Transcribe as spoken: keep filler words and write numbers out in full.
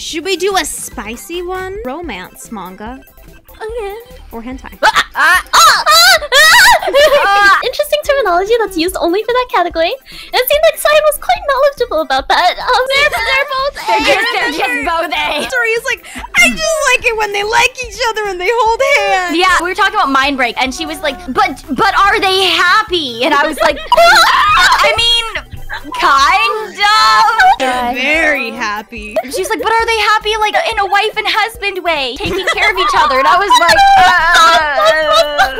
Should we do a spicy one? Romance manga. Okay. Or hentai. Ah, ah, ah, ah, ah. Interesting terminology that's used only for that category. It seemed like Sai was quite knowledgeable about that. Um, they're, they're both A. They're just, they're just both A. Tori's like, I just like it when they like each other and they hold hands. Yeah, we were talking about Mindbreak, and she was like, but but are they happy? And I was like, I mean, kind of. They're very happy. She's like, but are they happy like in a wife and husband way? Taking care of each other. And I was like, uh,